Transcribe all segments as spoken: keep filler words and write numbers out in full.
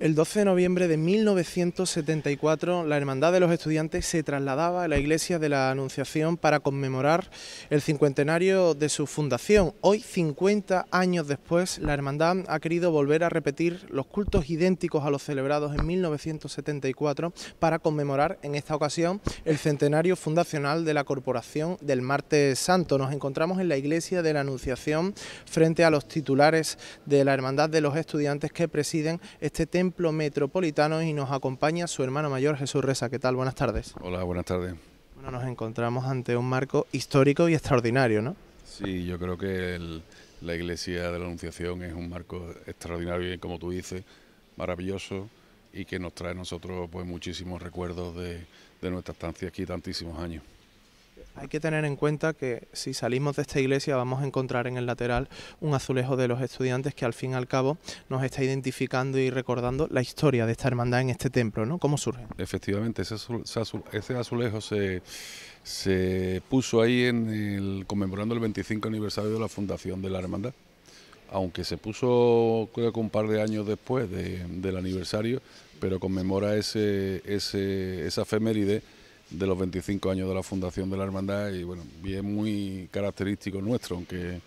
El doce de noviembre de mil novecientos setenta y cuatro, la Hermandad de los Estudiantes se trasladaba a la Iglesia de la Anunciación para conmemorar el cincuentenario de su fundación. Hoy, cincuenta años después, la Hermandad ha querido volver a repetir los cultos idénticos a los celebrados en mil novecientos setenta y cuatro para conmemorar, en esta ocasión, el centenario fundacional de la Corporación del Martes Santo. Nos encontramos en la Iglesia de la Anunciación frente a los titulares de la Hermandad de los Estudiantes que presiden este templo metropolitano, y nos acompaña su hermano mayor, Jesús Reza. ¿Qué tal? Buenas tardes. Hola, buenas tardes. Bueno, nos encontramos ante un marco histórico y extraordinario, ¿no? Sí, yo creo que el, la Iglesia de la Anunciación es un marco extraordinario y, como tú dices, maravilloso, y que nos trae a nosotros pues muchísimos recuerdos de, de nuestra estancia aquí tantísimos años. Hay que tener en cuenta que si salimos de esta iglesia vamos a encontrar en el lateral un azulejo de los Estudiantes que al fin y al cabo nos está identificando y recordando la historia de esta hermandad en este templo, ¿no? ¿Cómo surge? Efectivamente, ese, ese azulejo se, se puso ahí en el, conmemorando el veinticinco aniversario de la fundación de la hermandad. Aunque se puso creo que un par de años después de, del aniversario, pero conmemora ese, ese, esa efeméride de los veinticinco años de la fundación de la hermandad, y bueno, bien muy característico nuestro, aunque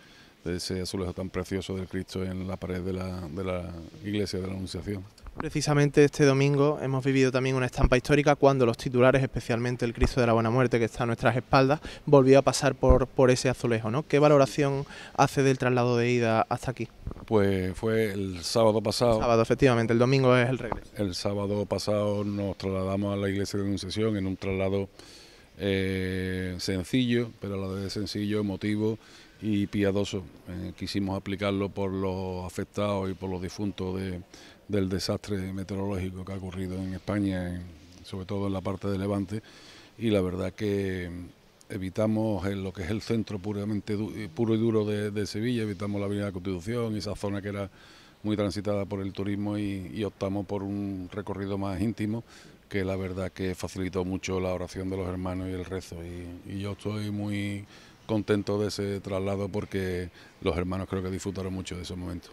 ese azulejo tan precioso del Cristo en la pared de la, de la Iglesia de la Anunciación. Precisamente este domingo hemos vivido también una estampa histórica cuando los titulares, especialmente el Cristo de la Buena Muerte, que está a nuestras espaldas, volvió a pasar por, por ese azulejo, ¿no? ¿Qué valoración hace del traslado de ida hasta aquí? Pues fue el sábado pasado. El sábado, efectivamente, el domingo es el regreso. El sábado pasado nos trasladamos a la Iglesia de la Anunciación en un traslado eh, sencillo, pero a la vez sencillo, emotivo y piadoso. Eh, quisimos aplicarlo por los afectados y por los difuntos de, del desastre meteorológico que ha ocurrido en España, en, sobre todo en la parte de Levante, y la verdad que evitamos en lo que es el centro puramente du puro y duro de, de Sevilla, evitamos la Avenida Constitución y esa zona que era muy transitada por el turismo, y, y optamos por un recorrido más íntimo, que la verdad que facilitó mucho la oración de los hermanos y el rezo, y, y yo estoy muy contento de ese traslado porque los hermanos creo que disfrutaron mucho de esos momentos.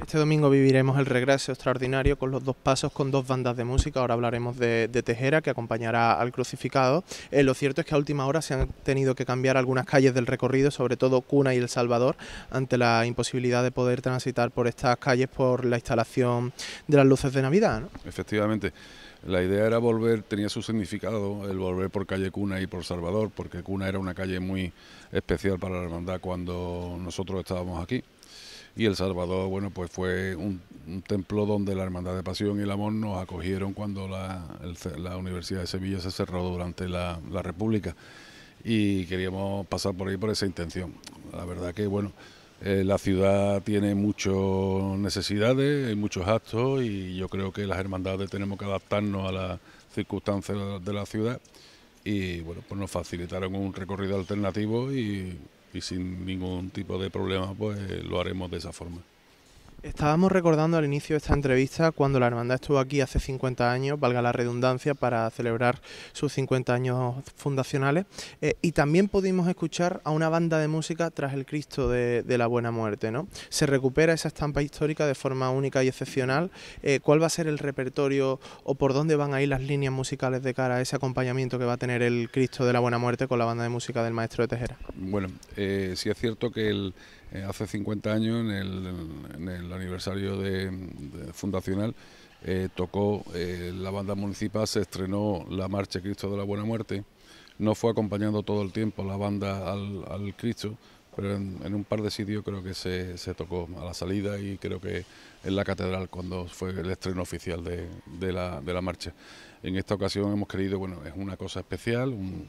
Este domingo viviremos el regreso extraordinario con los dos pasos, con dos bandas de música. Ahora hablaremos de, de Tejera, que acompañará al crucificado. Eh, lo cierto es que a última hora se han tenido que cambiar algunas calles del recorrido, sobre todo Cuna y El Salvador, ante la imposibilidad de poder transitar por estas calles por la instalación de las luces de Navidad, ¿no? Efectivamente, la idea era volver, tenía su significado el volver por calle Cuna y por Salvador, porque Cuna era una calle muy especial para la hermandad cuando nosotros estábamos aquí. Y El Salvador, bueno, pues fue un, un templo donde la Hermandad de Pasión y el Amor nos acogieron cuando la, el, la Universidad de Sevilla se cerró durante la, la República, y queríamos pasar por ahí por esa intención. La verdad que, bueno, eh, la ciudad tiene muchas necesidades, hay muchos actos, y yo creo que las hermandades tenemos que adaptarnos a las circunstancias de la, de la ciudad, y bueno, pues nos facilitaron un recorrido alternativo y... y sin ningún tipo de problema pues lo haremos de esa forma. Estábamos recordando al inicio de esta entrevista cuando la hermandad estuvo aquí hace cincuenta años, valga la redundancia, para celebrar sus cincuenta años fundacionales, eh, y también pudimos escuchar a una banda de música tras el Cristo de, de la Buena Muerte, ¿no? Se recupera esa estampa histórica de forma única y excepcional. Eh, ¿cuál va a ser el repertorio o por dónde van a ir las líneas musicales de cara a ese acompañamiento que va a tener el Cristo de la Buena Muerte con la banda de música del maestro de Tejera? Bueno, eh, sí es cierto que el, eh, hace cincuenta años en el, en el aniversario de, de fundacional eh, tocó eh, la banda municipal, se estrenó la Marcha Cristo de la Buena Muerte. No fue acompañando todo el tiempo la banda al, al Cristo, pero en, en un par de sitios creo que se, se tocó a la salida, y creo que en la catedral cuando fue el estreno oficial de, de, la, de la marcha. En esta ocasión hemos querido, bueno, es una cosa especial, un,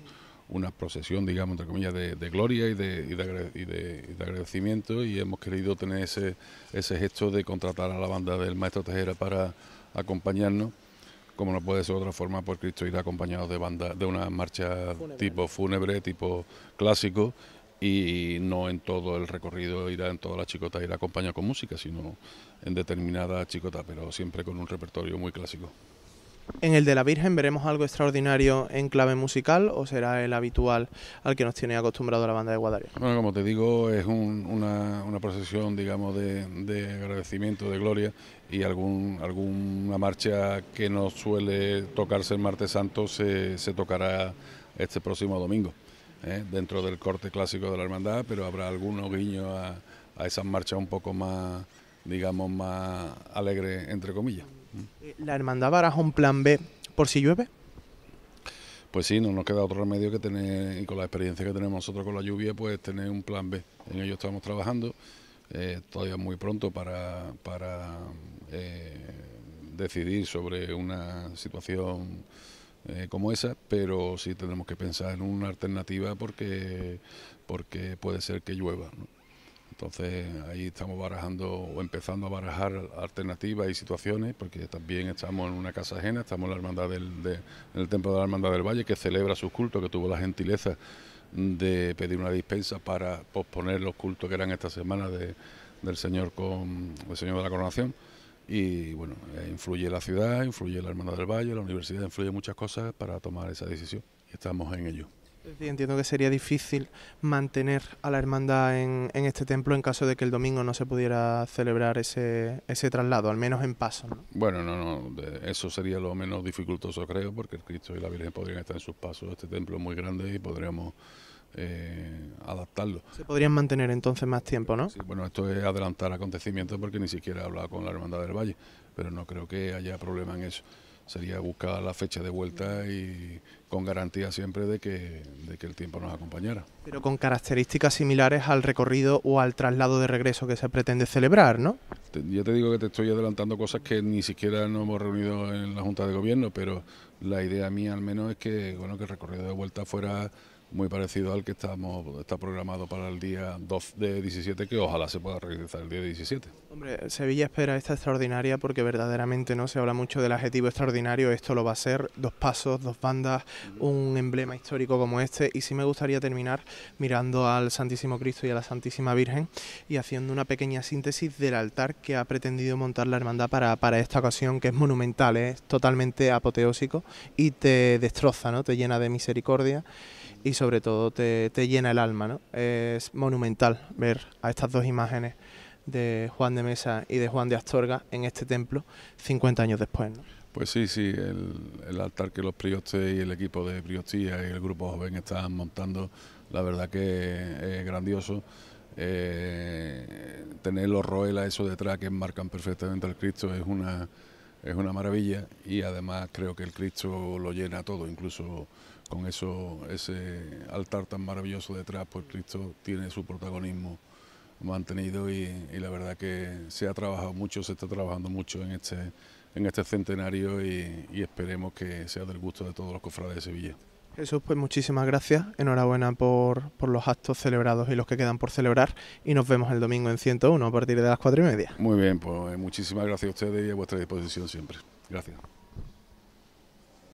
una procesión, digamos, entre comillas, de, de gloria y de, y, de, y, de, y de agradecimiento, y hemos querido tener ese, ese gesto de contratar a la banda del maestro Tejera para acompañarnos. Como no puede ser de otra forma, pues Cristo irá acompañado de banda, de una marcha fúnebre, tipo fúnebre, tipo clásico, y no en todo el recorrido irá, en toda la chicota irá acompañado con música, sino en determinada chicota, pero siempre con un repertorio muy clásico. En el de la Virgen veremos algo extraordinario en clave musical, o será el habitual al que nos tiene acostumbrado la banda de Guadaria. Bueno, como te digo, es un, una, una procesión, digamos, de, de agradecimiento, de gloria, y algún, alguna marcha que no suele tocarse el Martes Santo se, se tocará este próximo domingo, ¿eh? Dentro del corte clásico de la hermandad, pero habrá algunos guiños a, a esas marchas un poco más, digamos, más alegres, entre comillas. ¿La hermandad baraja un plan B por si llueve? Pues sí, no nos queda otro remedio que tener, y con la experiencia que tenemos nosotros con la lluvia, pues tener un plan B. En ello estamos trabajando, eh, todavía muy pronto para, para eh, decidir sobre una situación eh, como esa, pero sí tenemos que pensar en una alternativa porque, porque puede ser que llueva, ¿no? Entonces ahí estamos barajando o empezando a barajar alternativas y situaciones, porque también estamos en una casa ajena, estamos en la hermandad del, de, en el templo de la Hermandad del Valle, que celebra sus cultos, que tuvo la gentileza de pedir una dispensa para posponer los cultos que eran esta semana de, del Señor con el Señor de la Coronación. Y bueno, influye la ciudad, influye la Hermandad del Valle, la universidad, influye muchas cosas para tomar esa decisión, y estamos en ello. Entiendo que sería difícil mantener a la hermandad en, en este templo en caso de que el domingo no se pudiera celebrar ese, ese traslado, al menos en paso, ¿no? Bueno, no, no, eso sería lo menos dificultoso, creo, porque el Cristo y la Virgen podrían estar en sus pasos. Este templo es muy grande y podríamos eh, adaptarlo. Se podrían mantener entonces más tiempo, ¿no? Sí, bueno, esto es adelantar acontecimientos porque ni siquiera he hablado con la Hermandad del Valle, pero no creo que haya problema en eso. Sería buscar la fecha de vuelta y con garantía siempre de que, de que el tiempo nos acompañara. Pero con características similares al recorrido o al traslado de regreso que se pretende celebrar, ¿no? Ya te digo que te estoy adelantando cosas que ni siquiera nos hemos reunido en la Junta de Gobierno, pero la idea mía al menos es que, bueno, que el recorrido de vuelta fuera muy parecido al que estamos, está programado para el día dos de diecisiete, que ojalá se pueda realizar el día diecisiete. Hombre, Sevilla espera esta extraordinaria porque verdaderamente no se habla mucho del adjetivo extraordinario, esto lo va a ser, dos pasos, dos bandas, un emblema histórico como este, y sí me gustaría terminar mirando al Santísimo Cristo y a la Santísima Virgen y haciendo una pequeña síntesis del altar que ha pretendido montar la hermandad para, para esta ocasión, que es monumental, ¿eh? Es totalmente apoteósico y te destroza, ¿no? Te llena de misericordia y sobre todo te, te llena el alma, ¿no? Es monumental ver a estas dos imágenes de Juan de Mesa y de Juan de Astorga en este templo cincuenta años después, ¿no? Pues sí, sí, el, el altar que los priostes y el equipo de priostía y el grupo joven están montando, la verdad que es grandioso. Eh, tener los roelas esos detrás que enmarcan perfectamente al Cristo es una, es una maravilla, y además creo que el Cristo lo llena todo, incluso con eso, ese altar tan maravilloso detrás, pues Cristo tiene su protagonismo mantenido y, y la verdad que se ha trabajado mucho, se está trabajando mucho en este, en este centenario y, y esperemos que sea del gusto de todos los cofrades de Sevilla. Jesús, pues muchísimas gracias, enhorabuena por, por los actos celebrados y los que quedan por celebrar, y nos vemos el domingo en ciento uno a partir de las cuatro y media. Muy bien, pues muchísimas gracias a ustedes y a vuestra disposición siempre. Gracias.